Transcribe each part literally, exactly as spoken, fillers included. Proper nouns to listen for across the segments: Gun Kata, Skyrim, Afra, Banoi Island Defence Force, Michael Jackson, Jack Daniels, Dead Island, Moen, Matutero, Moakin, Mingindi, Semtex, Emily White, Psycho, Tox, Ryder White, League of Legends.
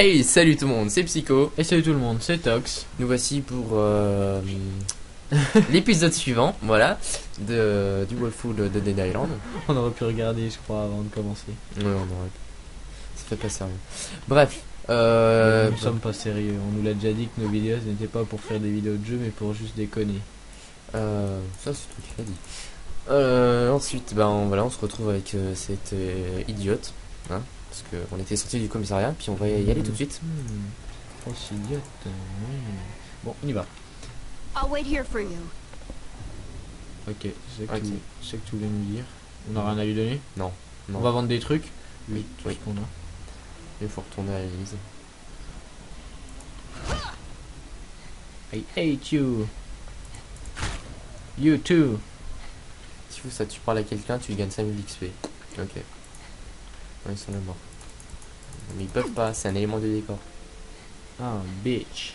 Hey, salut tout le monde, c'est Psycho. Et salut tout le monde, c'est Tox. Nous voici pour euh, l'épisode suivant, voilà, de, du Wolfpool de Dead Island. On aurait pu regarder, je crois, avant de commencer. Ouais, on aurait pu. Ça fait pas sérieux. Bref. Euh, nous ne bah... sommes pas sérieux, on nous l'a déjà dit que nos vidéos n'étaient pas pour faire des vidéos de jeu, mais pour juste déconner. Euh, ça, c'est tout ce qu'il a dit. Euh, ensuite, ben voilà, on se retrouve avec euh, cette euh, idiote, hein, parce qu'on était sorti du commissariat, puis on va y aller mmh. tout de suite. Mmh. Pense idiote. Mmh. Bon, on y va. I'll wait here for you. Ok, je sais que, okay. Tu, je sais que tu voulais nous dire. On n'a rien à lui donner? Non. non. On va vendre des trucs? Oui, tout oui. ce qu'on a. Il faut retourner à l'église. I hate you. You too. Si vous ça tu parles à quelqu'un, tu gagnes cinq mille X P. Ok. Ouais, ils sont là morts. Mais ils peuvent pas, c'est un élément de décor. Ah, oh, bitch.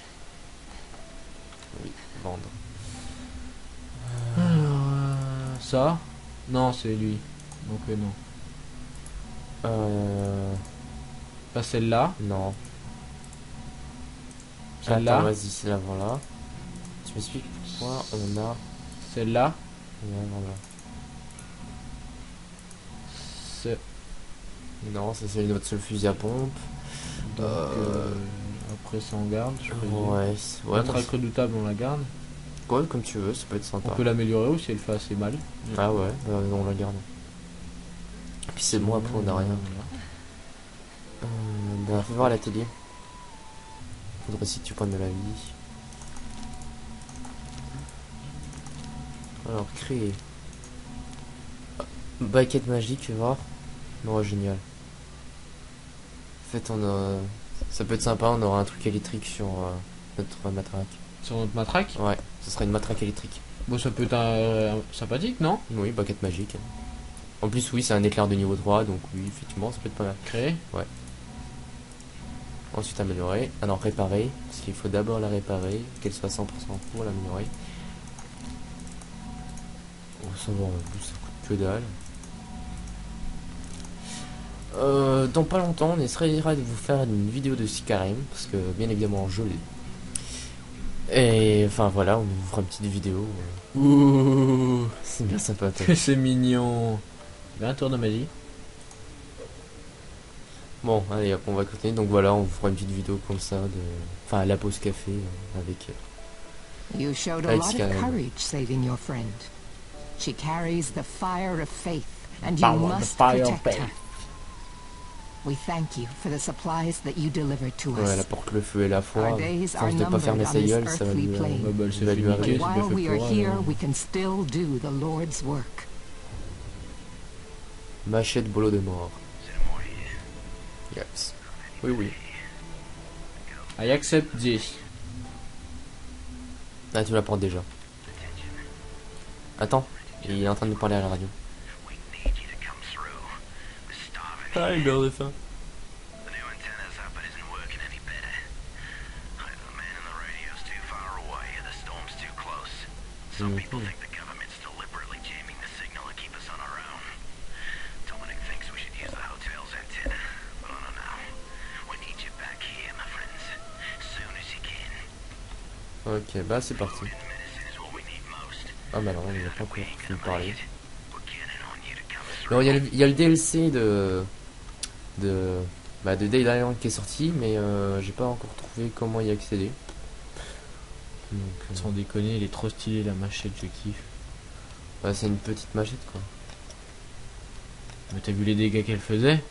Oui, vendre. Alors, euh, ça? Non, c'est lui. Donc euh, non. Euh... Pas celle-là? Non. Celle-là? Vas-y, celle-là, voilà. Tu m'expliques pourquoi on a... Celle-là? Ouais, voilà. Non, ça c'est notre seul fusil à pompe. Donc, euh, après ça on garde. Je ouais, ouais. Notre arc redoutable on la garde. Ouais, comme tu veux, ça peut être sympa. On peut l'améliorer ou si elle fait assez mal. Ah ouais, euh, on la garde. Et puis c'est bon, après on a rien. Euh, ben, faut voir la télé. Faudrait si tu prends de la vie. Alors créer. Baquette magique, tu vois. Non, génial. En fait, on a... ça peut être sympa, on aura un truc électrique sur euh, notre matraque. Sur notre matraque? Ouais, ce sera une matraque électrique. Bon, ça peut être un... sympathique, non? Oui, baguette magique. En plus, oui, c'est un éclair de niveau trois, donc oui, effectivement, ça peut être pas mal. Créer? Ouais. Ensuite, améliorer. Ah non, réparer, parce qu'il faut d'abord la réparer, qu'elle soit à cent pour cent pour l'améliorer. On va savoir, ça coûte que dalle. Euh, dans pas longtemps, on essaiera de vous faire une vidéo de Skyrim parce que bien évidemment je l'ai. Et enfin voilà, on vous fera une petite vidéo. Ouh, c'est bien sympa. C'est mignon. Il y a un tour de magie. Bon, allez, on va continuer. Donc voilà, on vous fera une petite vidéo comme ça, de... enfin à la pause café avec. You showed a lot of courage saving your friend. She carries the fire of faith, and you must protect her. We thank you for the supplies that you delivered to us. Ouais, elle apporte le feu et la foi. Our days are numbered on this earthly plane. But while we are here, we can still do the Lord's work. Machette boulot de mort. Yes. Oui, oui. I accept this. Ah, tu me l'apportes déjà. Attends, il est en train de nous parler à la radio. Ah, il meurt de faim. Mmh. Ok, bah c'est parti. Ah bah alors, il n'y a pas encore fini de parler. Alors il y, y a le D L C de... de bah de Dead Island qui est sorti, mais euh, j'ai pas encore trouvé comment y accéder. Donc, euh... sans déconner, il est trop stylé la machette, je kiffe. Bah c'est une petite machette quoi. Mais t'as vu les dégâts qu'elle faisait?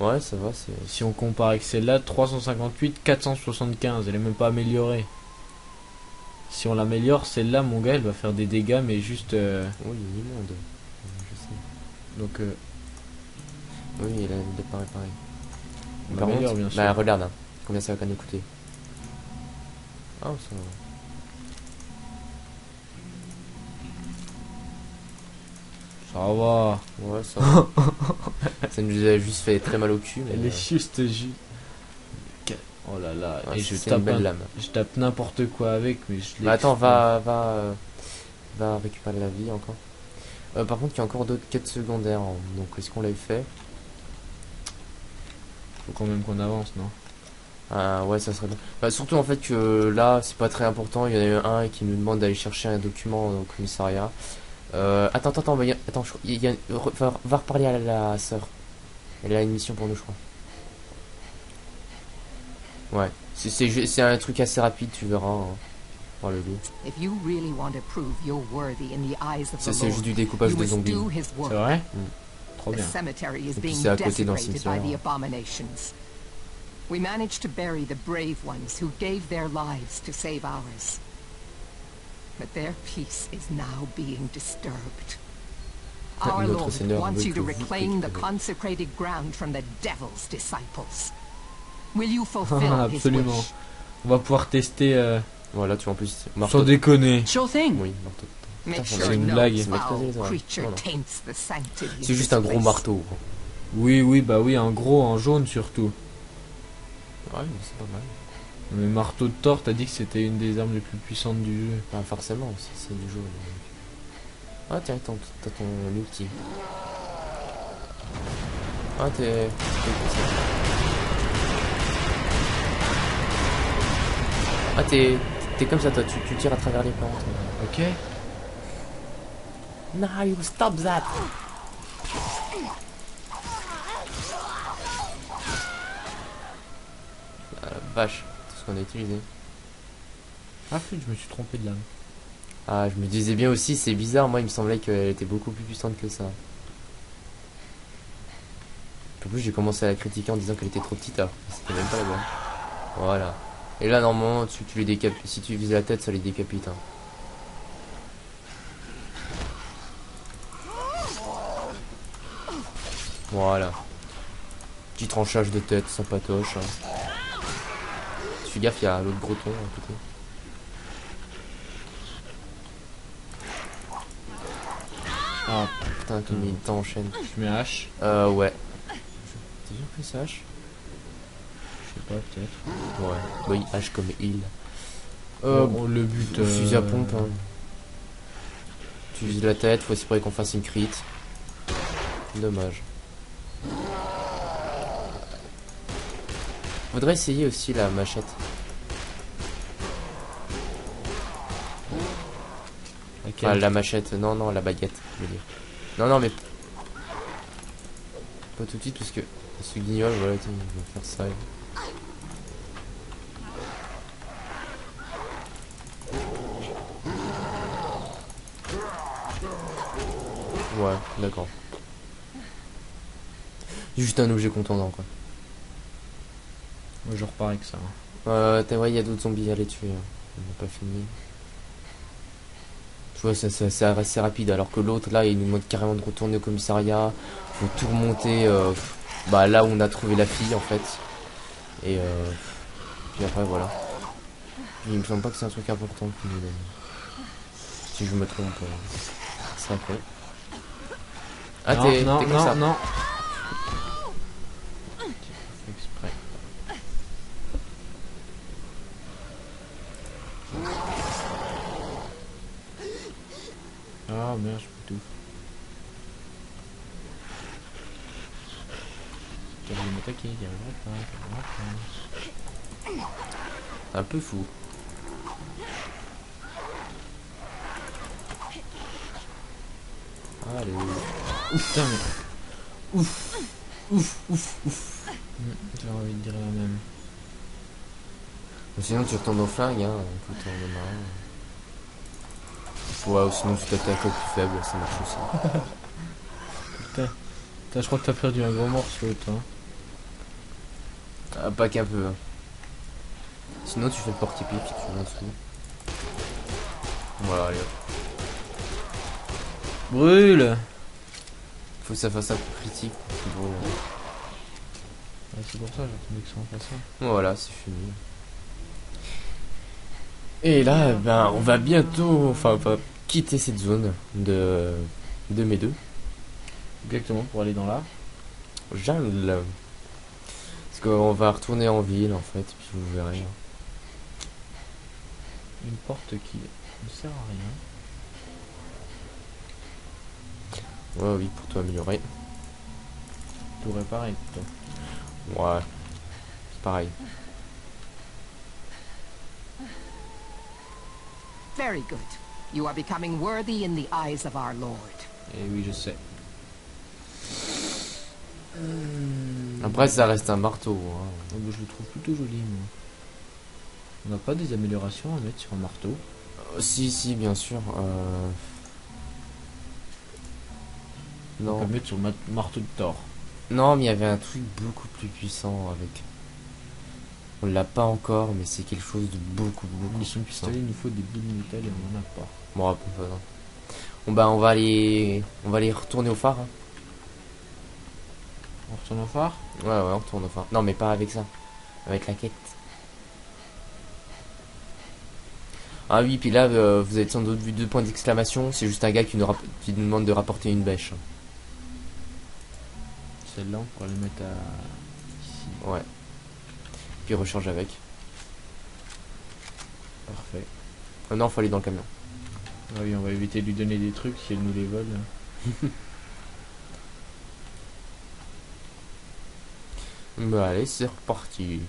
Ouais, ça va. C'est si on compare avec celle-là, trois cent cinquante-huit, quatre cent soixante-quinze, elle est même pas améliorée. Si on l'améliore, celle-là, mon gars, elle va faire des dégâts, mais juste. Euh... Oui, il est immonde. Je sais. Donc. Euh... Oui, il a pas réparé. Par contre, bien sûr. Bah regarde, hein, combien ça va quand même coûter. Ah, oh, ça va. Ça va. Ouais, ça va. Ça nous a juste fait très mal au cul. Mais Elle euh... est juste juste... Oh là là, ouais, et je tape, un... lame. je tape n'importe quoi avec, mais je bah, attends, va, va, euh, va récupérer la vie encore. Euh, par contre, il y a encore d'autres quêtes secondaires, hein. Donc est-ce qu'on l'a fait? Faut quand même qu'on avance, non? Euh, ouais, ça serait bien. Bah, surtout en fait que là, c'est pas très important. Il y en a eu un qui nous demande d'aller chercher un document au commissariat. Euh, attends, attends, attends, bah, y a, attends je, y a, re, va, va reparler à la, la sœur. Elle a une mission pour nous, je crois. Ouais, c'est un truc assez rapide, tu verras. Hein. Oh, le loup. Ça, c'est juste du découpage des zombies. C'est vrai? Mmh. Trop bien. Et puis c'est à côté d'un cimetière. We managed to bury the brave ones who gave their lives to save ours. But their peace is now being disturbed. Our Lord wants you to reclaim the consecrated ground from the devil's disciples. Will you fulfill his wish? On va pouvoir tester. Euh... Voilà, tu en plus. Sans déconner. Sure thing. Oui, c'est une blague. C'est juste un gros marteau. Oui, oui, bah oui, un gros, en jaune surtout. Ouais, mais c'est pas mal. Mais marteau de Thor, t'as dit que c'était une des armes les plus puissantes du jeu. Bah forcément, c'est du jeu. Ah tiens, t'as ton, ton outil. Ah t'es... Ah t'es... T'es comme ça toi, tu, tu tires à travers les plantes. Ok. No, you stop that. Vache, tout ce qu'on a utilisé. Ah flûte, je me suis trompé de lame. Ah, je me disais bien aussi, c'est bizarre, moi il me semblait qu'elle était beaucoup plus puissante que ça. En plus j'ai commencé à la critiquer en disant qu'elle était trop petite, alors c'était même pas la bonne. Voilà. Et là normalement, tu, tu les décapites, si tu vises la tête, ça les décapite. Hein. Voilà. Petit tranchage de tête, sympatoche. Hein. Fais gaffe, il y a l'autre gros ton à côté. Ah putain, comme il t'enchaîne. Tu mets H. Euh, ouais. T'as déjà pris ça H? Je sais pas, peut-être. Ouais, oui, H comme il. Euh, bon, le but. Euh... Fusil à pompe. Hein. Tu vises la tête, faut espérer qu'on fasse une crit. Dommage. Faudrait essayer aussi la machette. Okay. Enfin, la machette, non, non, la baguette, je veux dire. Non, non, mais... Pas tout de suite, parce que... Ce guignol, voilà, tiens, on va faire ça. Et... Ouais, d'accord. Juste un objet contendant, quoi. Moi je repars avec ça. Euh, t'as vrai, il y a d'autres zombies à les tuer. On n'a pas fini. Tu vois, c'est assez rapide. Alors que l'autre, là, il nous demande carrément de retourner au commissariat. Faut tout remonter euh, bah, là où on a trouvé la fille, en fait. Et euh, puis après, voilà. Il me semble pas que c'est un truc important qu'il nous donne. Si je me trompe, euh, c'est après. Ah, t'es comme ça. Non, non. Ah merde, je peux tout. Un peu fou. Allez. Ouf, putain, mais... Ouf. Ouf, ouf, ouf. J'aurais envie de dire la même. Sinon tu retombes au flingue, hein, écoute, on est marrant. Ouais, wow, sinon tu t'attaques au plus faible, ça marche aussi. Putain. Putain, je crois que t'as perdu un gros morceau, toi. Ah, pas qu'un peu. Hein. Sinon tu fais le porc-épic, tu vas en dessous. Voilà, allez hop. Brûle. Faut que ça fasse un coup critique. Bon, ouais. Ouais, c'est pour ça, j'ai entendu que ça en fasse un. Voilà, c'est fini. Et là, ben, on va bientôt, enfin, on va quitter cette zone de, de mes deux. Exactement, pour aller dans la jungle. Parce qu'on va retourner en ville, en fait, puis vous verrez. Une porte qui ne sert à rien. Ouais, oui, pour toi améliorer. Tout réparer, plutôt. Ouais, c'est pareil. Very good. You are becoming worthy in the eyes of our Lord. Et oui, je sais. Après, ça reste un marteau. Hein. Je le trouve plutôt joli. Moi. On n'a pas des améliorations à mettre sur un marteau. Euh, si, si, bien sûr. Euh... Non. On peut mettre sur le marteau de Thor. Non, mais il y avait un truc beaucoup plus puissant avec. On l'a pas encore, mais c'est quelque chose de beaucoup, beaucoup plus puissant. Il nous faut des billes de métal et on en a pas. Bon, à peu près, non. Bon, bah, on va aller, on va aller retourner au phare. Hein. On retourne au phare? Ouais, ouais, on retourne au phare. Non, mais pas avec ça. Avec la quête. Ah oui, puis là, euh, vous avez sans doute vu deux points d'exclamation. C'est juste un gars qui nous, qui nous demande de rapporter une bêche. Celle-là, on pourra la mettre à... ici. Ouais. Puis recharge avec. Parfait. Ah non, faut aller dans le camion. Ah oui, on va éviter de lui donner des trucs si elle nous les vole. Bah allez, c'est reparti.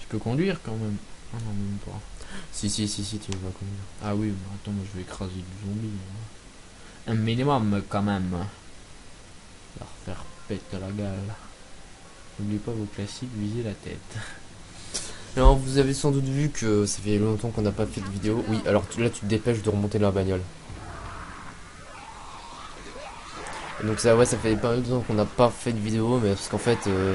Je peux conduire quand même. Ah non, même pas. Si, si, si, si, tu vas conduire. Ah oui, mais attends, moi je vais écraser du zombie. Hein. Un minimum quand même. Ça va refaire pète la gueule. N'oubliez pas vos classiques, visez la tête. Alors vous avez sans doute vu que ça fait longtemps qu'on n'a pas fait de vidéo. Oui, alors là tu te dépêches de remonter la bagnole. Et donc ça, ouais, ça fait pas longtemps qu'on n'a pas fait de vidéo, mais parce qu'en fait... Euh,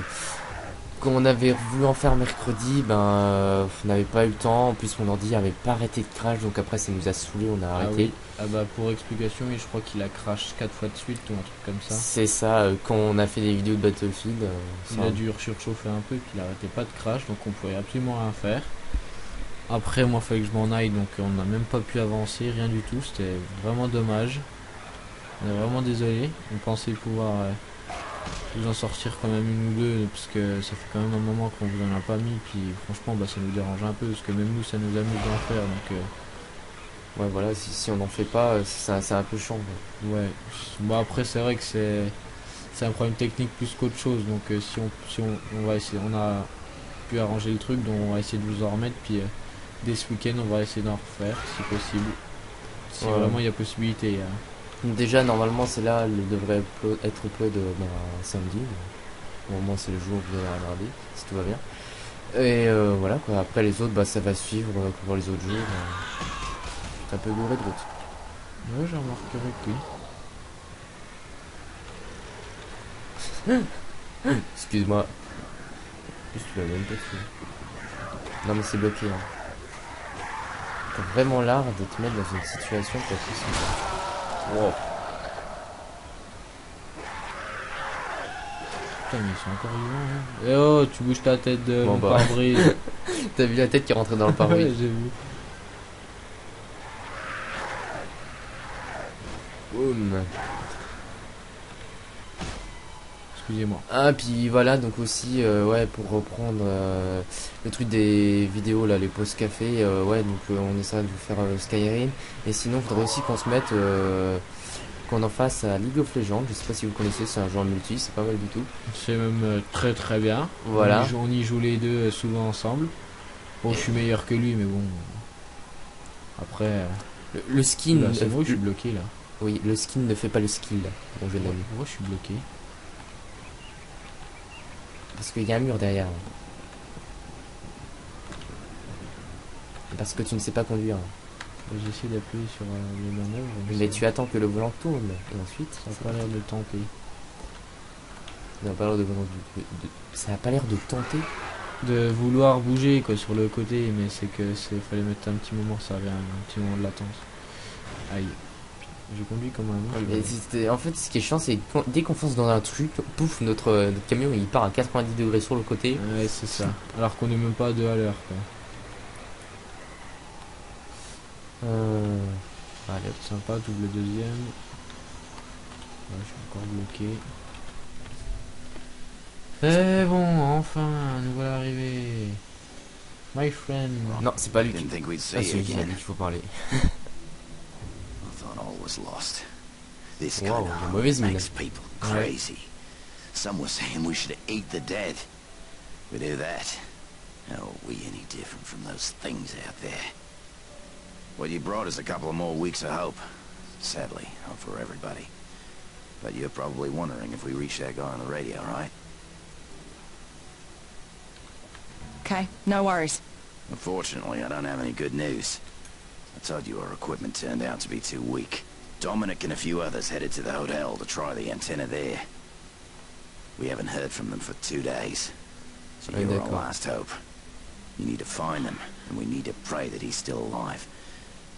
quand on avait voulu en faire mercredi, ben euh, on n'avait pas eu le temps. En plus, mon ordi avait pas arrêté de crash, donc après ça nous a saoulé, on a ah arrêté. Oui. Ah bah pour explication, oui, je crois qu'il a crash quatre fois de suite ou un truc comme ça. C'est ça. Euh, quand on a fait des vidéos de Battlefield, euh, il ça... a dû surchauffer un peu, qu'il arrêtait pas de crash, donc on pouvait absolument rien faire. Après, moi, il fallait que je m'en aille, donc on n'a même pas pu avancer, rien du tout. C'était vraiment dommage. On est vraiment désolé. On pensait pouvoir. Euh... vous en sortir quand même une ou deux parce que ça fait quand même un moment qu'on vous en a pas mis, puis franchement bah ça nous dérange un peu parce que même nous ça nous amuse d'en faire, donc euh... ouais voilà, si, si on n'en fait pas ça c'est un peu chiant, ouais, ouais. Bah après c'est vrai que c'est c'est un problème technique plus qu'autre chose, donc euh, si on si on, on va essayer, on a pu arranger le truc, donc on va essayer de vous en remettre, puis euh, dès ce week-end on va essayer d'en refaire si possible, si ouais. Vraiment il y a possibilité hein. Déjà, normalement, c'est là, elle devrait être upload de ben, samedi. Au moment, c'est le jour où vous allez regarder, si tout va bien. Et euh, voilà, quoi. Après, les autres, bah, ça va suivre euh, pour les autres jours. Euh, un peu gouré de route. Ouais, j'ai remarqué que oui. Excuse-moi. En plus, tu l'as même pas fait. Non, mais c'est bloqué. Hein. T'as vraiment l'art de te mettre dans une situation pas possible. Wow. Putain, mais ils sont encore vivants. Hein. Eh oh, tu bouges ta tête de bon, bah. Pare-brise. T'as vu la tête qui rentrait dans le pare-brise. Ouais, j'ai vu. Boum. Excusez-moi. Ah, puis voilà, donc aussi, euh, ouais, pour reprendre euh, le truc des vidéos, là, les pauses café, euh, ouais, donc euh, on essaie de vous faire euh, Skyrim. Et sinon, il faudrait aussi qu'on se mette, euh, qu'on en fasse à League of Legends. Je sais pas si vous connaissez, c'est un jeu en multi, c'est pas mal du tout. C'est même euh, très très bien. Voilà. On y joue, on y joue les deux euh, souvent ensemble. Bon, je suis meilleur que lui, mais bon. Après. Euh... Le, le skin. Là, c'est euh, vrai, je suis bloqué là. Oui, le skin ne fait pas le skill. Bon, je vais l'aimer. Moi, je suis bloqué. Parce qu'il y a un mur derrière. Parce que tu ne sais pas conduire. J'essaie d'appuyer sur les manœuvres. Mais tu attends que le volant tourne. Et ensuite... Ça n'a pas l'air de tenter. Ça n'a pas l'air de... Ça n'a pas l'air de tenter. De vouloir bouger quoi sur le côté. Mais c'est que c'est fallait mettre un petit moment. Ça avait un, un petit moment de latence. Aïe. Je conduis comme un ouais, en fait, ce qui est chiant, c'est que dès qu'on fonce dans un truc, pouf, notre, notre camion il part à quatre-vingt-dix degrés sur le côté. Ouais, c'est ça. Alors qu'on est même pas à deux à l'heure. Euh... Allez, hop, sympa, double deuxième. Ouais, je suis encore bloqué. C'est bon, enfin, nous voilà arrivés. My friend. Non, c'est pas lui qui. Ah, c'est lui qu'il faut parler. Was lost. This kind of hunger makes people crazy. Some were saying we should eat the dead. We do that. How are we any different from those things out there? What you brought is a couple of more weeks of hope. Sadly, not for everybody. But you're probably wondering if we reach that guy on the radio, right? Okay, no worries. Unfortunately, I don't have any good news. I told you our equipment turned out to be too weak. Dominic and a few others headed to the hotel to try the antenna there. We haven't heard from them for two days. So you're our last hope. You need to find them, and we need to pray that he's still alive.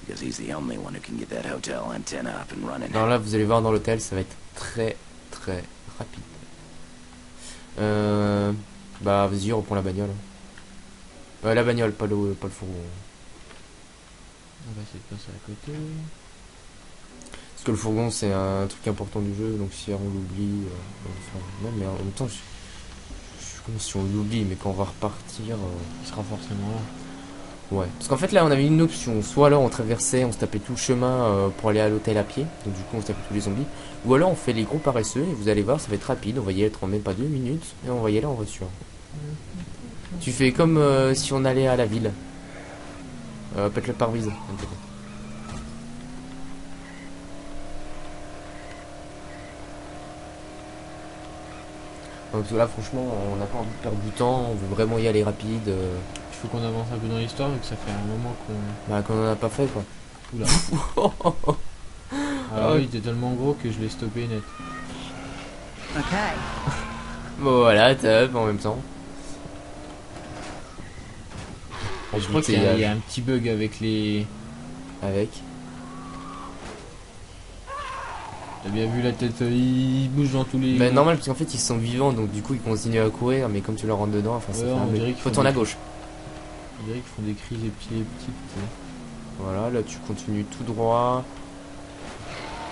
Because he's the only one who can get that hotel antenna up and running. Alors là, vous allez voir dans l'hôtel, ça va être très très rapide. Euh, bah vas-y, reprends la bagnole. Euh, la bagnole, pas le, pas le fourgon. On va essayer de passer à côté. Parce que le fourgon, c'est un truc important du jeu, donc si on l'oublie, euh, enfin, non mais en même temps, je, je suis comme si on l'oublie, mais quand on va repartir, euh, il sera forcément là. Ouais, parce qu'en fait là on avait une option, soit alors on traversait, on se tapait tout le chemin euh, pour aller à l'hôtel à pied, donc du coup on se tapait tous les zombies, ou alors on fait les gros paresseux et vous allez voir ça va être rapide, on va y être en même pas deux minutes et on va y aller en voiture. Tu fais comme euh, si on allait à la ville, euh, pète le pare-brise. Donc là franchement on n'a pas envie de perdre du temps, on veut vraiment y aller rapide. Euh... Faut qu'on avance un peu dans l'histoire vu que ça fait un moment qu'on... Bah qu'on en a pas fait quoi. Oula. Ah oui, il était tellement gros que je l'ai stoppé net. Ok. Bon voilà, top en même temps. Je, je crois qu'il y, y a un petit bug avec les... Avec T'as bien vu la tête, euh, ils bougent dans tous les... Bah normal parce qu'en fait ils sont vivants donc du coup ils continuent à courir mais comme tu leur rentres dedans, enfin ouais, ça fait un... Faut tourner à gauche. On dirait qu'ils font des cris les petits les petites. Voilà, là tu continues tout droit.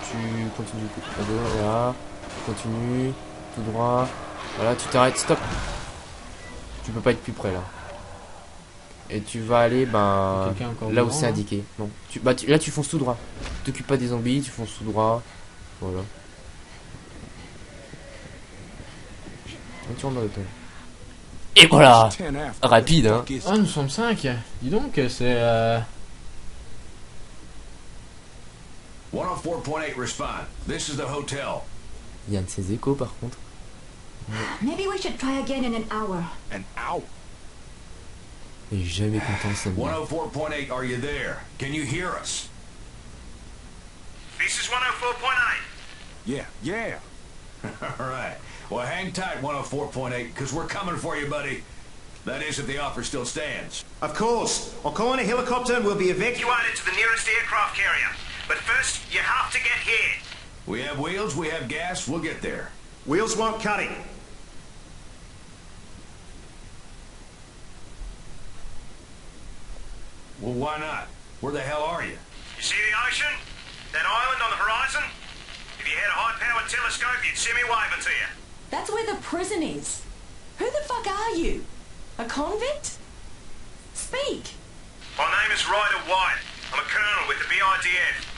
Tu continues tout droit. Voilà. Tu continues tout droit. Voilà, tu t'arrêtes, stop. Tu peux pas être plus près là. Et tu vas aller ben là où c'est indiqué. Non. Tu, bah, tu, là tu fonces tout droit. Tu t'occupes pas des zombies, tu fonces tout droit. Voilà. Et tu rentres dans l'hôtel. Et voilà, rapide hein. Ah nous sommes cinq, dis donc c'est euh... Il y a de ces échos par contre. Maybe we should try again in an hour. An hour. Il est jamais content ce mec. one oh four point eight, are you there? Can you hear us? This is one oh four point eight. Yeah, yeah. All right. Well, hang tight, one oh four point eight, because we're coming for you, buddy. That is, if the offer still stands. Of course. I'll call in a helicopter and we'll be evacuated to the nearest aircraft carrier. But first, you have to get here. We have wheels, we have gas, we'll get there. Wheels won't cut it. Well, why not? Where the hell are you? You see the ocean? That island on the horizon? If you had a high-powered telescope, you'd see me waving to you. That's where the prison is. Who the fuck are you? A convict? Speak. My name is Ryder White. I'm a colonel with the B I D F.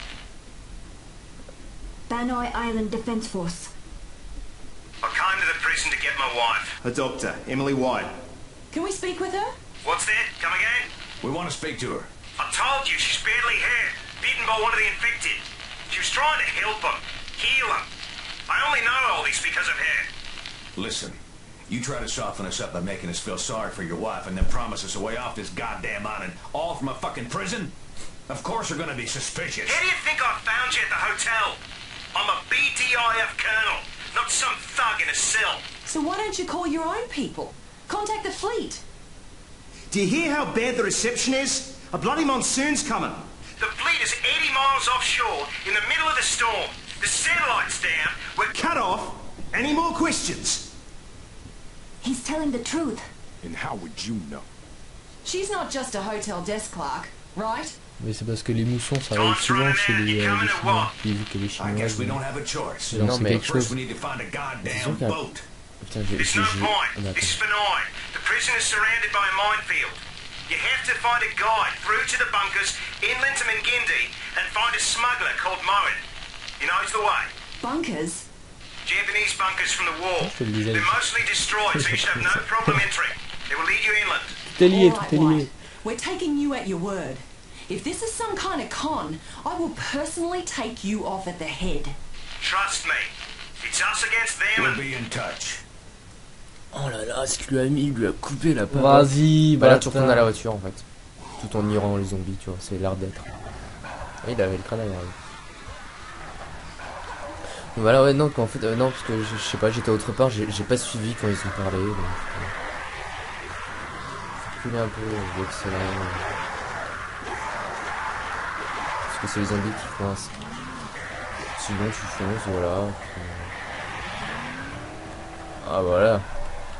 Banoi Island Defence Force. I came to the prison to get my wife. A doctor, Emily White. Can we speak with her? What's that? Come again? We want to speak to her. I told you she's badly hurt, beaten by one of the infected. She was trying to help them, heal them. I only know all this because of her. Listen, you try to soften us up by making us feel sorry for your wife and then promise us a way off this goddamn island, all from a fucking prison? Of course we're gonna be suspicious. How do you think I found you at the hotel? I'm a B D I F colonel, not some thug in a cell. So why don't you call your own people? Contact the fleet. Do you hear how bad the reception is? A bloody monsoon's coming. The fleet is eighty miles offshore in the middle of the storm. The satellite's down. We're cut off. Any more questions? He's telling the truth. And how would you know? She's not just a hotel desk clerk, right? Mais c'est parce que les moussons ça arrive souvent chez les Chinois. Vu que les Chinois. Non mais quelque chose. C'est sûr qu'il y a. Putain, j'ai j'ai. The prison is surrounded by a minefield. You have to find a guide through to the bunkers inland to Mingindi and find a smuggler called Moen. He knows the way. Bunkers? Japanese bunkers from the war. They're mostly destroyed, so you should have no problem entering. They will lead you inland. All right, White. We're taking you at your word. If this is some kind of con, I will personally take you off at the head. Trust me. It's us against them. We'll be in touch. Oh là là, ce qu'il a mis, il lui a coupé la parole. Vas-y, bah là tu retournes à la voiture en fait. Tout en irant les zombies, tu vois, c'est l'art d'être. Ah, il avait le crâne à l'arrière. Bah là ouais, non, qu'en fait, euh, non, parce que je, je sais pas, j'étais autre part, j'ai pas suivi quand ils ont parlé. Donc, euh, je un peu, excellent. Euh, parce que c'est les zombies qui font ça. Sinon, tu fonces, voilà. Puis, euh... Ah voilà.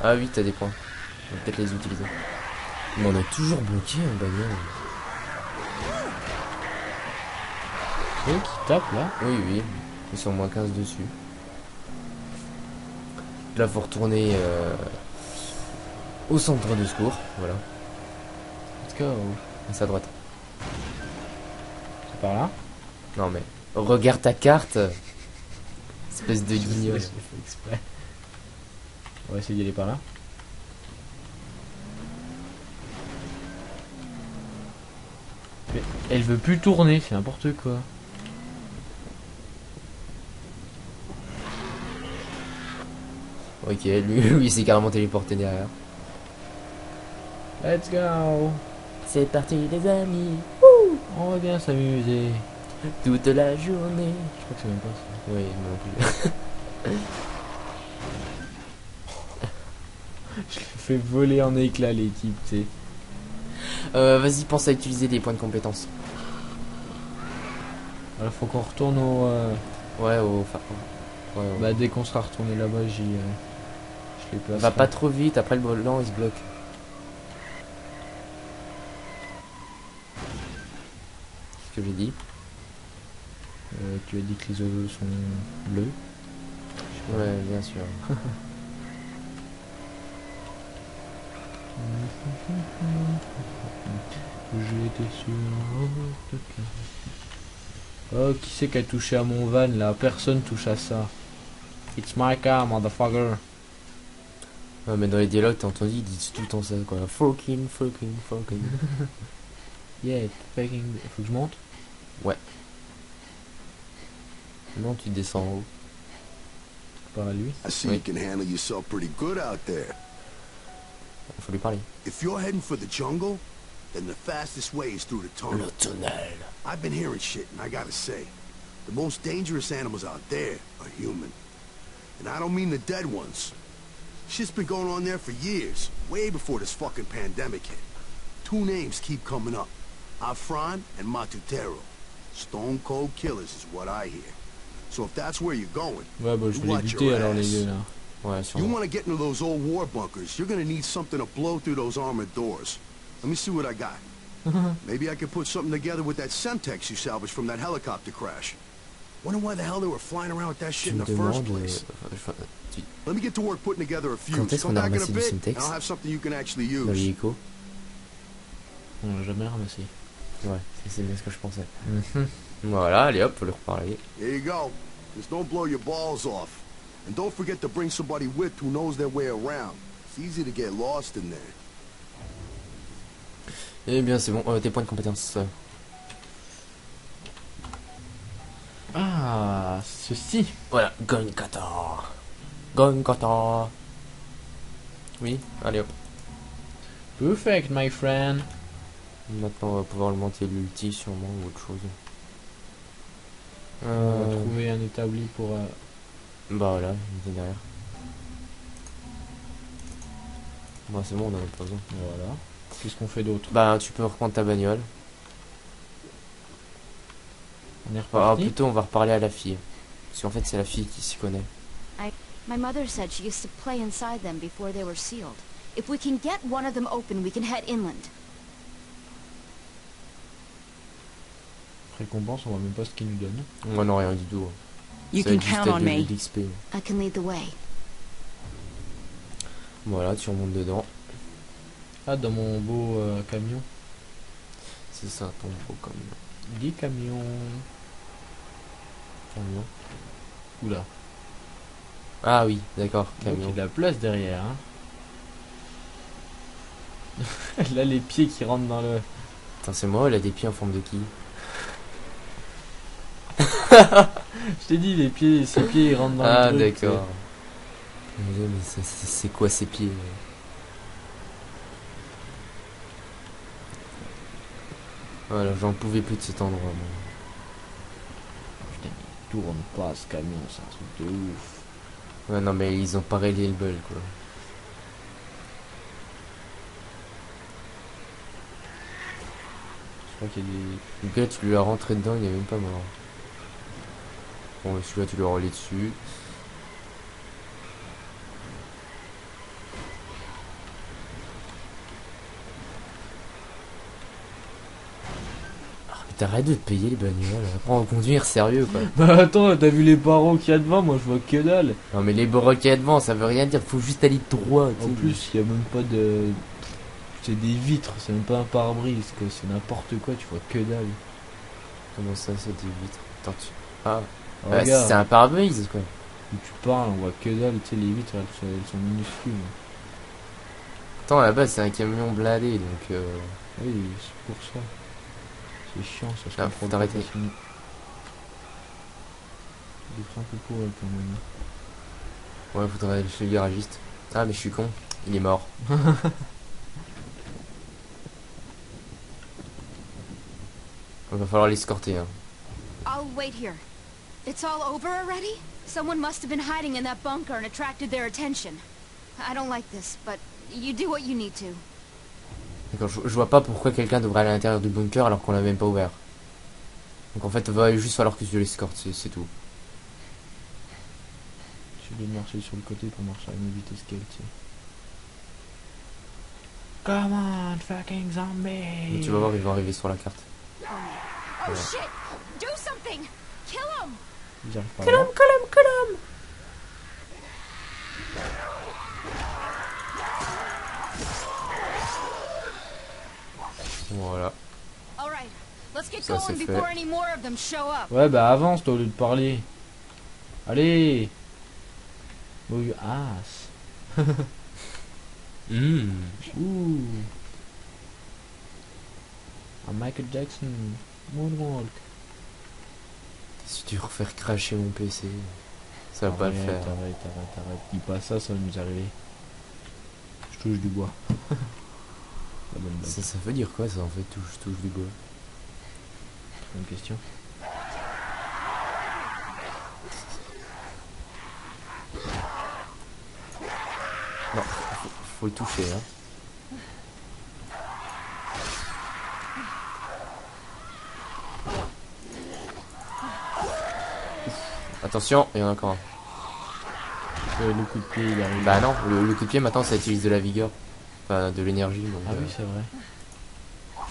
Ah oui, t'as des points. On va peut-être les utiliser. Mais on est toujours bloqué en bagnole. Et qui tape là? Oui, oui. Ils sont moins quinze dessus. Là, faut retourner euh, au centre de secours. Voilà. Let's go. C'est à droite. C'est par là? Non, mais regarde ta carte. Espèce de guignol. On va essayer d'y aller par là. Mais elle veut plus tourner, c'est n'importe quoi. Ok, lui, lui il s'est carrément téléporté derrière. Let's go. C'est parti les amis. Woo. On va bien s'amuser. Toute la journée. Je crois que c'est même pas ça. Oui, moi non plus. Je le fais voler en éclats l'équipe, tu sais. Euh, vas-y, pense à utiliser des points de compétence. Alors faut qu'on retourne au... Euh... Ouais, au... Enfin, ouais, au... Bah dès qu'on sera retourné là-bas, j'y... Euh... Je les place. Va pas trop vite, après le volant il se bloque. Qu'est-ce que j'ai dit? euh, Tu as dit que les oiseaux sont bleus. Ouais, bien sûr. J'étais sûr. Oh, qui c'est qui a touché à mon van là? Personne touche à ça. It's my car, motherfucker. Ouais, mais dans les dialogues, t'as entendu, ils disent tout le temps ça quoi. Fucking, fucking, fucking. Yeah, fucking. Faut que je monte? Ouais. Non, tu descends en haut. Par lui? I see you can handle yourself pretty good out there. Faut lui parler. If you're heading for the jungle, then the fastest way is through the tunnel. Le tunnel. I've been hearing shit, and I gotta say, the most dangerous animals out there are human, and I don't mean the dead ones. Shit's been going on there for years, way before this fucking pandemic hit. Two names keep coming up: Afra and Matutero. Stone cold killers is what I hear. So if that's where you're going, ouais, bah, je vais les buter alors les deux là. Ouais, you want to get into those old war bunkers, you're going to need something to blow through those armored doors. Let me see what I got. Maybe I could put something together with that Semtex you salvaged from that helicopter crash. Wonder why the hell they were flying around with that shit in the first place. Euh, tu... Let me get to work putting together a few. Come back in a bit, and I'll have something you can actually use. Logico. On l'a jamais ramassé. Ouais, c'est bien ce que je pensais. Voilà, allez hop, faut leur parler. Here you go. Just don't blow your balls off. And don't forget to bring somebody with who knows their way around. It's easy to get lost in there. Eh bien, c'est bon. Euh, tes points de compétence. Ah, ceci. Voilà, Gun Kata. Gun Kata. Oui, allez hop. Perfect, my friend. Maintenant, on va pouvoir augmenter l'ulti sûrement ou autre chose. Euh... On va trouver un établi pour... Euh... Bah voilà, il est derrière. Bah c'est bon, on a pas besoin. Voilà. Qu'est-ce qu'on fait d'autre? Bah tu peux reprendre ta bagnole. On est reparti. Ah, plutôt on va reparler à la fille. Parce qu'en fait c'est la fille qui s'y connaît. I... My mother said she used to play inside them before they were sealed. If we can get one of them open, we can head inland. Récompense, on voit même pas ce qu'il nous donne. On n'en a rien du tout. You can count on me. I can lead the way. Voilà, tu remontes dedans. Ah, dans mon beau euh, camion. C'est ça, ton beau camion. Des camions. Camion. Oula. Ah oui, d'accord. Camion. Donc, il y a de la place derrière. Hein. Là, les pieds qui rentrent dans le. Putain, c'est moi, elle a des pieds en forme de qui? Je t'ai dit, les pieds, ses pieds ils rentrent dans ah, le truc. Ah d'accord. Mais c'est quoi ces pieds? Voilà, j'en pouvais plus de cet endroit, moi. Putain, il tourne pas ce camion, c'est un truc de ouf. Ouais, non, mais ils ont pas relié le bol, quoi. Je crois qu'il y a des... Le gars, tu lui as rentré dedans, il est même pas mort. Bon, celui-là, tu lui as relié dessus. T'arrêtes de payer les bagnoles, apprends à conduire, sérieux quoi. Bah attends, t'as vu les barreaux qu'il y a devant, moi je vois que dalle. Non mais les barreaux qu'il y a devant, ça veut rien dire, faut juste aller droit. En plus, il y a même pas de... C'est des vitres, c'est même pas un pare-brise, c'est n'importe quoi, tu vois que dalle. Comment ça, c'est des vitres? Attends, tu... Ah, ah bah, c'est un pare-brise quoi. Où tu parles, on voit que dalle, tu sais, les vitres, elles, elles sont minuscules. Attends, là-bas, c'est un camion bladé, donc... Euh... Oui, c'est pour ça. C'est chiant, ça se fait. T'arrêter. Il est un peu court avec ton moyen. Ouais, faudrait aller chez le garagiste. Ah, mais je suis con, il est mort. Il va falloir l'escorter. Hein. I'll wait here. It's all over already? Someone must have been hiding in that bunker and attracted their attention. I don't like this, but you do what you need to. D'accord, je, je vois pas pourquoi quelqu'un devrait aller à l'intérieur du bunker alors qu'on l'a même pas ouvert. Donc en fait, il va juste falloir que je l'escorte, c'est tout. Je vais marcher sur le côté pour marcher à une vitesse qu'elle tient. Come on, fucking zombie! Mais tu vas voir, ils vont arriver sur la carte. Oh shit! Do something! Kill him! Kill him, kill him, kill him! Voilà. Ça c'est fait. Ouais bah avance toi au lieu de parler. Allez. Oh you ass. mm. Ouh. Un Michael Jackson moonwalk. Si tu refaire cracher mon P C, ça va arrête, pas le faire. Arrête, arrête, arrête. Dis pas ça, ça va nous arriver. Je touche du bois. Ça, ça veut dire quoi ça en fait, touche touche du bois? Bonne question. Non, faut, faut le toucher hein. Attention, il y en a encore un. Euh, le coup de pied il arrive. Bah non, le, le coup de pied maintenant ça utilise de la vigueur. Enfin, de l'énergie. Ah euh... oui, c'est vrai.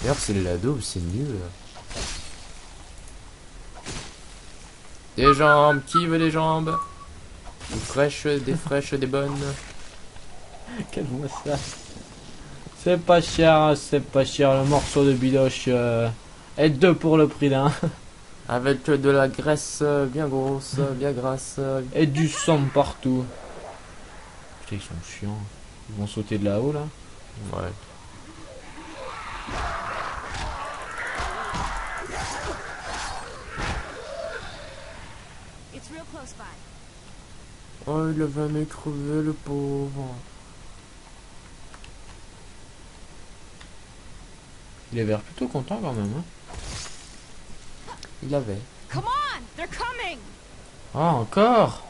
D'ailleurs, c'est le lado, c'est nul. Des jambes, qui veut des jambes? Des fraîches, des fraîches, des bonnes. Calme-moi ça. C'est pas cher, c'est pas cher. Le morceau de bidoche euh, est deux pour le prix d'un. Avec de la graisse bien grosse, bien grasse. Et du sang partout. Putain, ils sont chiants. Ils vont sauter de là-haut là. Ouais. Oh, il va m'écrouver le pauvre. Il avait l'air plutôt content quand même. Hein. Il avait. Ah, encore.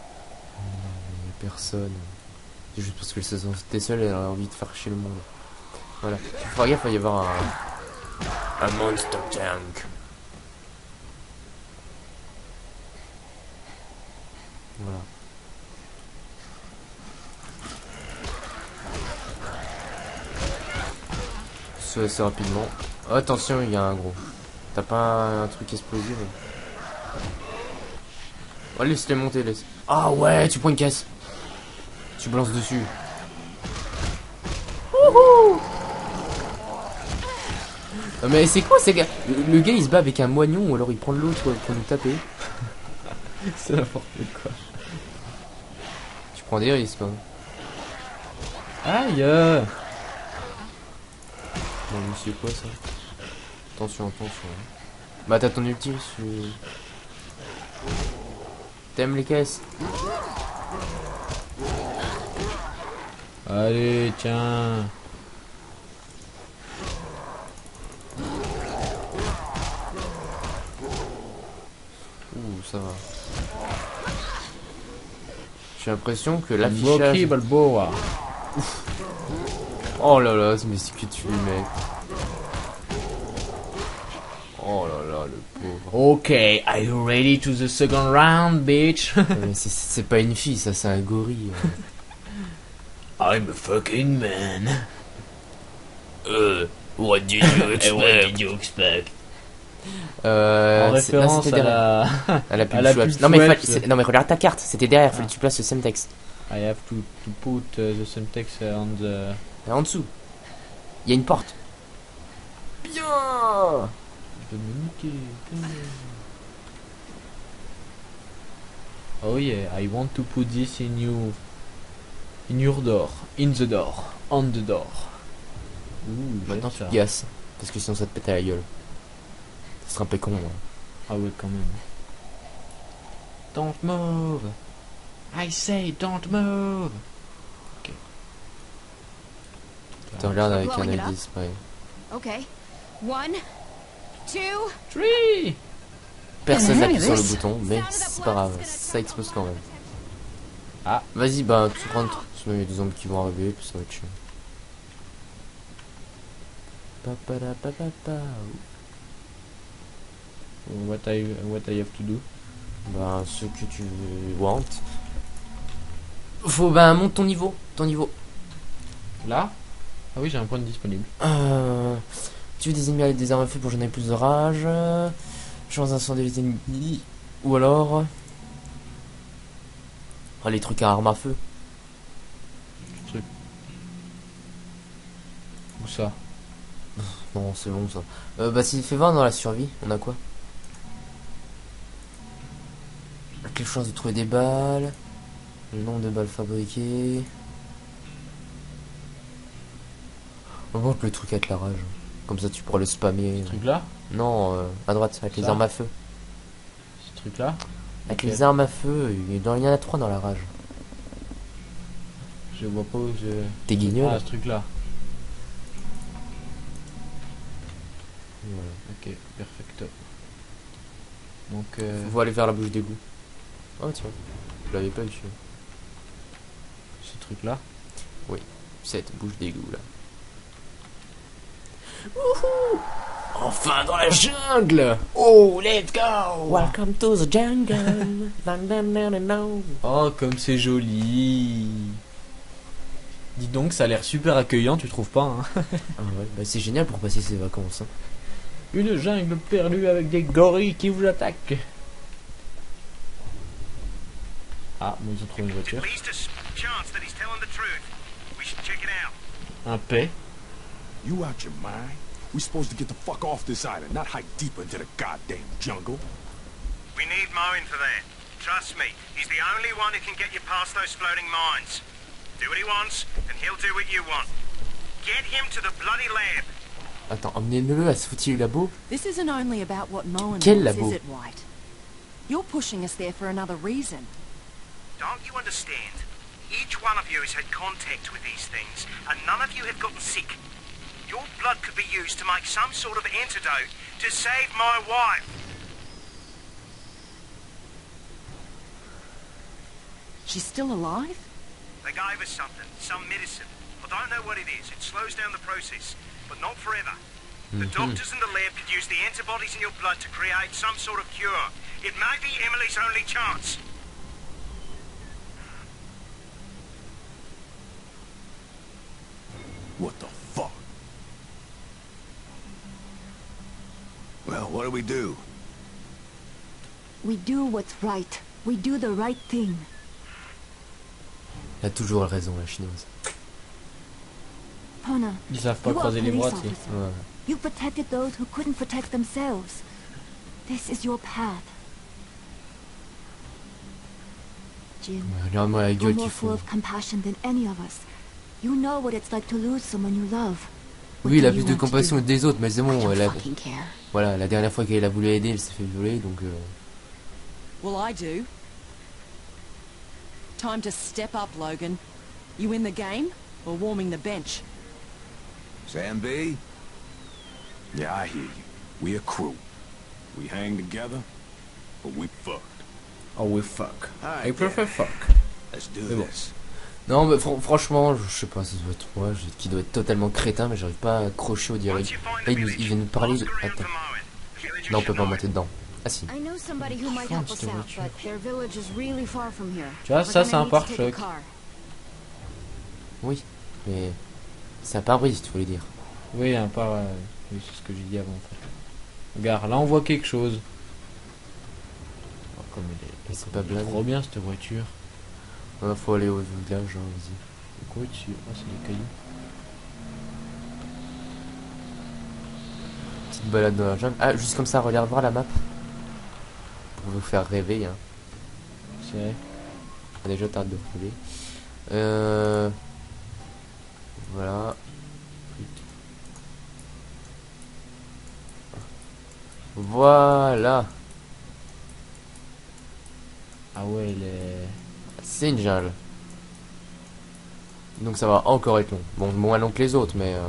Il n'y a personne. C'est juste parce que se sentait seule et elle a envie de faire chier le monde. Voilà. Faut gaffe, il va y avoir un... un monster tank. Voilà. Ça, assez rapidement. Oh, attention, il y a un gros. T'as pas un, un truc explosif hein. Oh, laisse-les monter, laisse. Ah oh, ouais, tu prends une caisse. Tu balances dessus. Wouhou! Non mais c'est quoi ces gars? Le, le gars il se bat avec un moignon ou alors il prend de l'autre pour nous taper. C'est n'importe quoi. Tu prends des risques hein. Aïe! Non mais c'est quoi ça? Attention, attention. Bah t'as ton ultime, tu... T'aimes les caisses. Allez, tiens. Ouh, ça va. J'ai l'impression que l'affichage... Balboa. Ouf. Oh là là, mais c'est que tu lui mets. Oh là là, le pauvre. Ok, are you ready to the second round, bitch? C'est pas une fille, ça, c'est un gorille. Hein. I'm a fucking man. Euh, what did you expect? What did you expect? Euh, en référence non, à, la... à la pub, à la pub non, mais fa... non mais regarde ta carte, c'était derrière, il fallait ah. que tu places le Semtex. I have to, to put uh, the Semtex on the... En dessous. Il y a une porte. Bien. Je peux me niquer. Oh yeah, I want to put this in you... In your door. In the door. On the door. Ouh, maintenant tu gasses. Parce que sinon ça te pète à la gueule. Ça serait un peu con, hein. Ah ouais, quand même. Don't move. I say don't move. Ok. Attends, regarde avec un indice, ouais. Ok. one, two, three. Personne n'appuie sur le bouton, mais c'est pas grave, ça explose quand même. Ah, vas-y, bah tu rentres, sinon il y a des zombies qui vont arriver, puis ça va être chiant. Papa la papa pa. What I, what I have to do? Bah, ce que tu want. Faut, bah, monte ton niveau. Ton niveau. Là? Ah oui, j'ai un point de disponible. Euh, tu veux des ennemis avec des armes à feu pour générer plus de rage. Je lance un son des ennemis. Ou alors. Ah, les trucs à armes à feu. Le truc. Où ça? Non, c'est bon ça. Euh, bah, s'il fait vingt dans la survie, on a quoi? Quelle chance de trouver des balles, le nombre de balles fabriquées. On monte le truc avec la rage, comme ça tu pourras le spammer. Ce truc là? Non, euh, à droite, avec ça. Les armes à feu. Ce truc là? Avec okay. les armes à feu, il y en a trois dans la rage. Je vois pas où je... T'es guignol? Ah, ce truc là. Voilà. Ok, perfecto. Donc, euh... faut aller vers la bouche d'égout. Oh tiens, je l'avais pas vu. Ce truc là? Oui, cette bouche d'égout là. Wouhou! Enfin dans la jungle! Oh, let's go! Welcome to the jungle! Oh, comme c'est joli! Dis donc, ça a l'air super accueillant, tu trouves pas? Hein? Ah ouais, bah c'est génial pour passer ses vacances. Hein. Une jungle perdue avec des gorilles qui vous attaquent. Ah, mais ils ont trouvé une voiture. Un paix. You out your mind? We're supposed to get the fuck off this island, not hike deep into the goddamn jungle. We need Moen for that. Trust me, he's the only one who can get you past those floating mines. Do what he wants, and he'll do what you want. Get him to the bloody lab. Attends, emmenez-le à ce foutu labo. Quel labo? You're pushing us there for another reason. Don't you understand? Each one of you has had contact with these things, and none of you have gotten sick. Your blood could be used to make some sort of antidote to save my wife. She's still alive? They gave us something, some medicine. I don't know what it is. It slows down the process. But not forever. The doctors in the lab could use the antibodies in your blood to create some sort of cure. It may be Emily's only chance. What the fuck? Well, what do we do? We do what's right. We do the right thing. Elle a toujours raison, la chinoise. Ils savent pas croiser les bras, tu sais. Ouais. You protected those who couldn't protect themselves. This is your path. Jim, you're more full of compassion than any of us. You know what it's like to lose someone you love. Oui, elle a plus de compassion des autres, mais c'est bon, elle a... Voilà, la dernière fois qu'elle a voulu aider, elle s'est fait violer, donc... Euh... Well, I do. Time to step up, Logan. You in the game or warming the bench? Sam B? Yeah, I hear you. We're a crew. We hang together, but we fucked. Oh, we fuck. I prefer fuck. Let's do this. Non, mais fr franchement, je sais pas, ça doit être moi, je, qui doit être totalement crétin, mais j'arrive pas à accrocher au direct. Là, il, nous, il vient nous parler. De... Attends. Non, on peut pas monter dedans. Ah si. Tu vois, ça, c'est un pare-choc. Oui, mais c'est un pare-brise, tu voulais dire. Oui, un pare. Euh... Oui, c'est ce que j'ai dit avant. Regarde, là, on voit quelque chose. Oh, comme elle est. C'est pas blague. Trop bien cette voiture. Ah, faut aller au village, genre, vas-y. Quoi dessus? Ah, c'est des cailloux. Petite balade dans la jungle. Ah, juste comme ça, regarde voir la map. Pour vous faire rêver, hein. C'est vrai. Ah, déjà, t'arrêtes de rouler. Euh... Voilà. Voilà. Ah ouais, il est... C'est une jungle. Donc ça va encore être long. Bon, moins long que les autres, mais... Euh...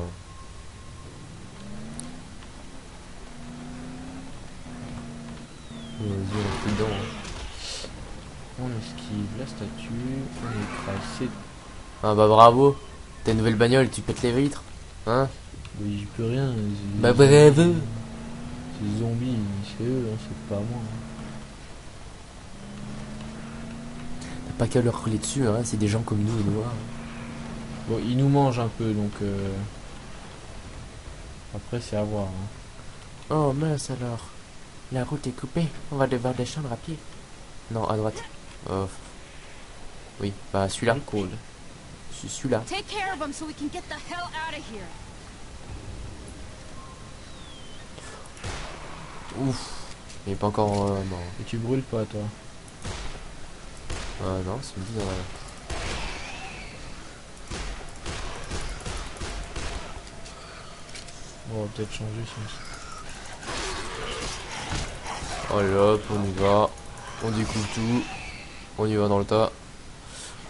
Vas-y, on est dedans. Hein. On esquive la statue. On écrase. Ah bah bravo. Ta nouvelle bagnole, tu pètes les vitres. Hein? Oui, j'y peux rien. Bah bravo. Ces zombies, c'est eux, hein, c'est pas moi. Hein. Pas qu'à leur rouler dessus, hein, c'est des gens comme nous et nous. Bon, ils nous mangent un peu, donc euh... après c'est à voir. Hein. Oh mince alors, la route est coupée, on va devoir descendre à pied. Non, à droite. Euh... Oui, bah celui-là. Cool. Celui-là. Ouf, il est pas encore euh, mort. Et tu brûles pas, toi? Euh, non, c'est bizarre. Bon, on va peut-être changer ça. Allez hop, on y va. On découvre tout. On y va dans le tas.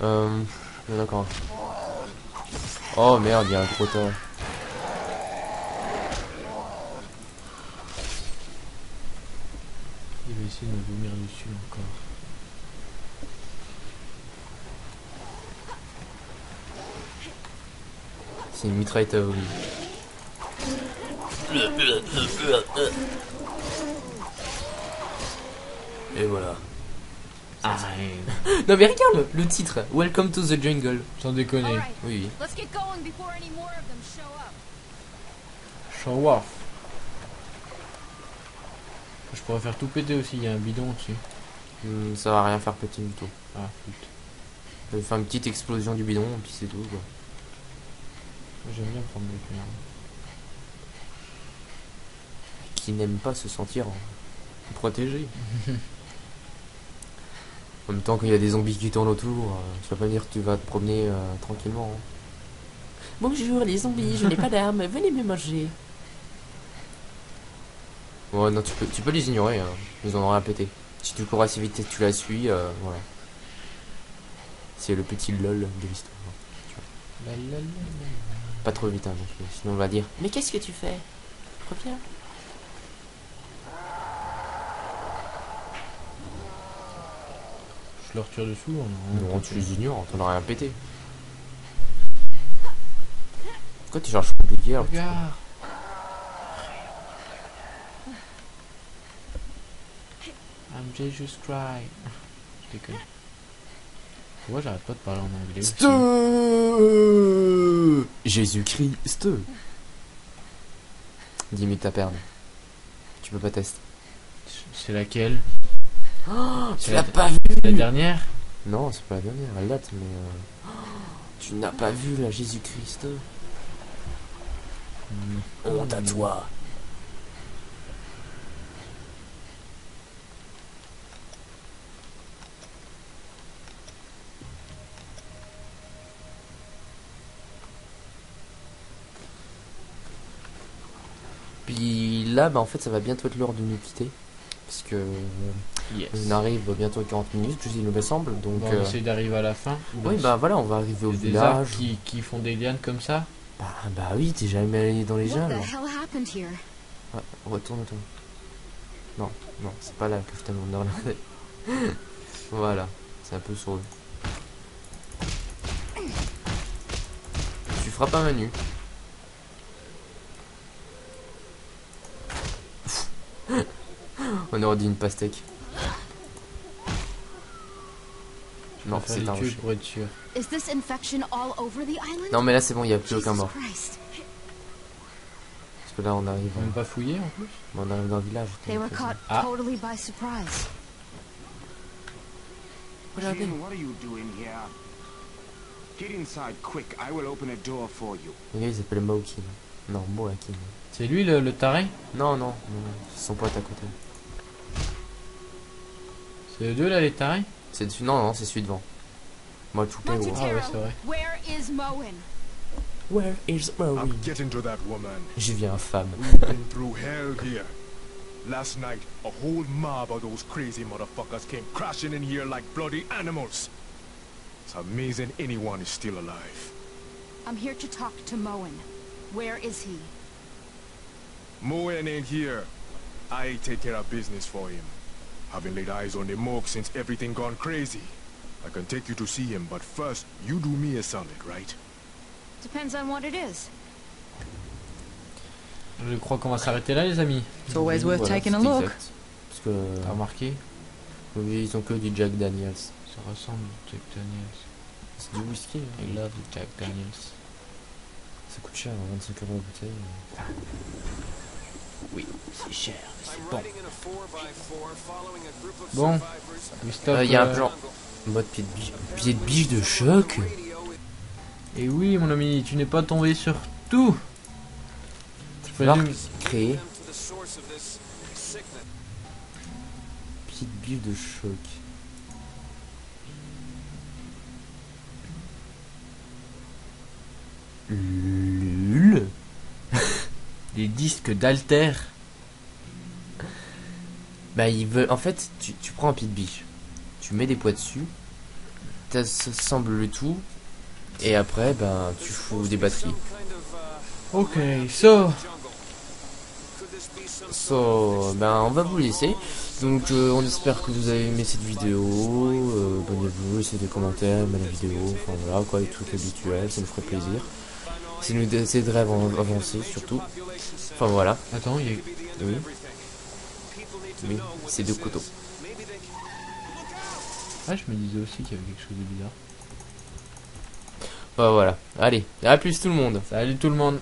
Euh, il y en a encore un. Oh merde, il y a un gros tas. Il va essayer de me vomir dessus encore. C'est une mitraille à ouvrir. Et voilà. Ah, non mais regarde le titre, Welcome to the Jungle. Sans déconner. Oui. Show off. Je pourrais faire tout péter aussi, il y a un bidon dessus. Mmh, ça va rien faire péter du tout. Ah putain. Je vais faire une petite explosion du bidon, puis c'est tout quoi. J'aime bien prendre des pierres. Qui n'aime pas se sentir protégé. En même temps qu'il y a des zombies qui tournent autour, tu vas pas dire que tu vas te promener euh, tranquillement. Hein. Bonjour les zombies, je n'ai pas d'armes, venez me manger. Ouais non, tu peux, tu peux les ignorer, hein. Ils en ont rien pété. Si tu cours assez vite et que tu la suis, euh, voilà. C'est le petit lol de l'histoire. Pas trop vite, hein, donc, sinon on va dire. Mais qu'est-ce que tu fais? Reviens. Je leur tire dessous. Non, non tu les ignores, t'en as rien pété. Pourquoi tu cherches compliqué? Regarde. I'm just crying. Je déconne. Pourquoi j'arrête pas de parler en anglais? Steu Jésus-Christ. dix minutes à perdre. Tu peux pas tester. C'est laquelle? Oh, tu l'as la... pas vu. La dernière? Non, c'est pas la dernière, elle date, mais... Euh... Tu n'as pas vu la Jésus-Christ. Mmh. Honte à toi. puis là, bah, en fait, ça va bientôt être l'heure de nous quitter. Parce que yes. on arrive bientôt à quarante minutes, il me semble. Donc, bon, on euh... essaie d'arriver à la fin. Oui, bah voilà, on va arriver au village. Des qui, qui font des lianes comme ça. Bah, bah oui, t'es jamais allé dans les jungles. Ouais, retourne, retourne. Non, non, c'est pas là que je t'aime, on a regardé. Voilà, c'est un peu sourd. Tu frappes un Manu. On aurait dit une pastèque. Non, c'est un rocher. Non, mais là c'est bon, il n'y a plus aucun mort. Parce que là on arrive. On ne va pas fouiller en plus. On arrive dans le village. Ah. Le gars il s'appelle Moakin. Non, Moakin. C'est lui le, le taré? Non, non, non, c'est son pote à côté. C'est les deux là, les tarés? C'est dessus, non, non, c'est celui devant. Matutero. Ah ouais, c'est vrai. Where is Moen? Where is Moen? J'y viens, femme. Last night, a whole mob of those crazy motherfuckers came crashing in here like bloody animals. It's amazing anyone is still alive. I'm here to talk to Moen. Where is he? Moen ain't here. I take care of business for him. Haven't laid eyes on the Moog since everything gone crazy. I can take you to see him, but first, you do me a solid, right? Depends on what it is. Je crois qu'on va s'arrêter là, les amis. It's always worth voilà, taking a look. Exact. Parce que t'as remarqué, oui, ils ont que du Jack Daniels. Ça ressemble au Jack Daniels. C'est du whisky. I love the Jack Daniels. Ça coûte cher, hein, vingt-cinq euros la bouteille. Ah. Oui, c'est cher, c'est bon. Bon, il euh, y a un plan. Mode pied de, pied de biche de choc. Et oui, mon ami, tu n'es pas tombé sur tout. Tu peux créer. Pied de biche de choc. Lul. Les disques d'alter. Bah il veut. En fait, tu, tu prends un pied de biche, tu mets des poids dessus, t'assembles le tout, et après ben bah, tu fous des batteries. Ok, so. So, ben bah, on va vous laisser. Donc euh, on espère que vous avez aimé cette vidéo. Euh, Abonnez-vous, laissez des commentaires, aimez la vidéo, enfin voilà quoi, les trucs habituels, ça nous ferait plaisir. Ça nous aiderait à avancer surtout. Enfin voilà. Attends, il y a... Oui. Oui, c'est deux couteaux. Ah, je me disais aussi qu'il y avait quelque chose de bizarre. Bah voilà. Allez, à plus tout le monde. Salut tout le monde.